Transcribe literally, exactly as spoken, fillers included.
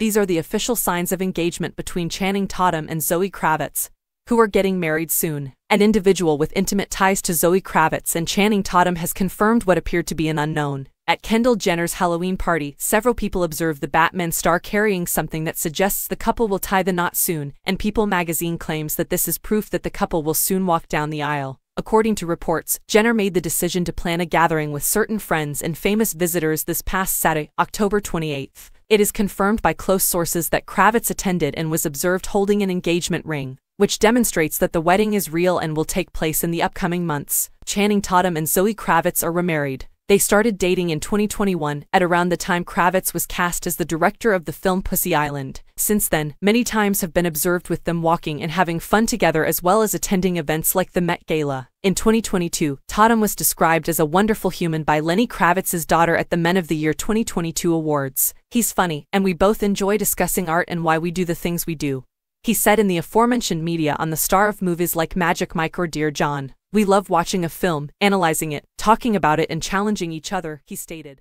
These are the official signs of engagement between Channing Tatum and Zoë Kravitz, who are getting married soon. An individual with intimate ties to Zoë Kravitz and Channing Tatum has confirmed what appeared to be an unknown. At Kendall Jenner's Halloween party, several people observed the Batman star carrying something that suggests the couple will tie the knot soon, and People magazine claims that this is proof that the couple will soon walk down the aisle. According to reports, Jenner made the decision to plan a gathering with certain friends and famous visitors this past Saturday, October twenty-eighth. It is confirmed by close sources that Kravitz attended and was observed holding an engagement ring, which demonstrates that the wedding is real and will take place in the upcoming months. Channing Tatum and Zoe Kravitz are remarried. They started dating in twenty twenty-one, at around the time Kravitz was cast as the director of the film Pussy Island. Since then, many times have been observed with them walking and having fun together as well as attending events like the Met Gala. In twenty twenty-two, Tatum was described as a wonderful human by Lenny Kravitz's daughter at the Men of the Year twenty twenty-two awards. "He's funny, and we both enjoy discussing art and why we do the things we do," he said in the aforementioned media on the star of movies like Magic Mike or Dear John. "We love watching a film, analyzing it, talking about it and challenging each other," he stated.